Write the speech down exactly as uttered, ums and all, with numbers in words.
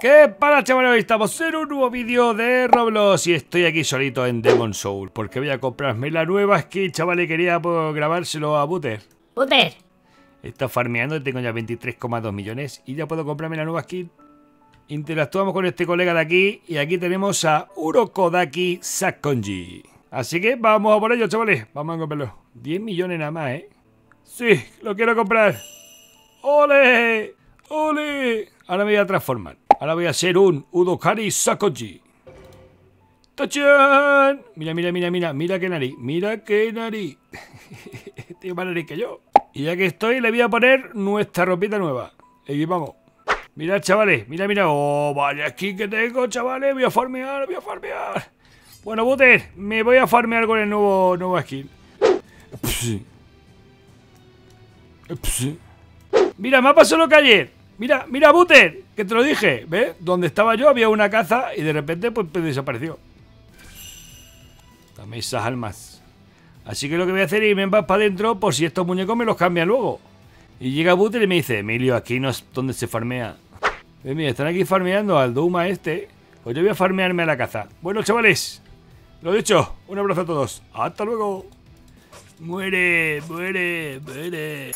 ¿Qué pasa, chavales? Estamos en un nuevo vídeo de Roblox y estoy aquí solito en Demon Soul porque voy a comprarme la nueva skin, chavales. Quería pues, grabárselo a Buter. ¡Buter! Está farmeando, tengo ya veintitrés coma dos millones y ya puedo comprarme la nueva skin. Interactuamos con este colega de aquí y aquí tenemos a Urokodaki Sakonji. Así que vamos a por ello, chavales. Vamos a comprarlo. diez millones nada más, ¿eh? Sí, lo quiero comprar. ¡Ole! ¡Ole! Ahora me voy a transformar. Ahora voy a hacer un Urokodaki Sakonji. ¡Tachán! Mira, mira, mira, mira. Mira qué nariz. Mira qué nariz. Tiene más nariz que yo. Y ya que estoy, le voy a poner nuestra ropita nueva. Equipamos. Mirad, chavales. Mira, mira. ¡Oh, vaya skin que tengo, chavales! Voy a farmear, voy a farmear. Bueno, Buter, me voy a farmear con el nuevo, nuevo skin. Pss. Pss. Mira, me ha pasado lo que ayer. Mira, mira, Buter, que te lo dije. ¿Ves? Donde estaba yo había una caza y de repente pues, pues desapareció. Dame esas almas. Así que lo que voy a hacer es irme más para adentro por si estos muñecos me los cambian luego. Y llega Buter y me dice, Emilio, aquí no es donde se farmea. ¿Ves? Mira, están aquí farmeando al Dooma este. Pues yo voy a farmearme a la caza. Bueno, chavales, lo dicho, un abrazo a todos. Hasta luego. Muere, muere, muere.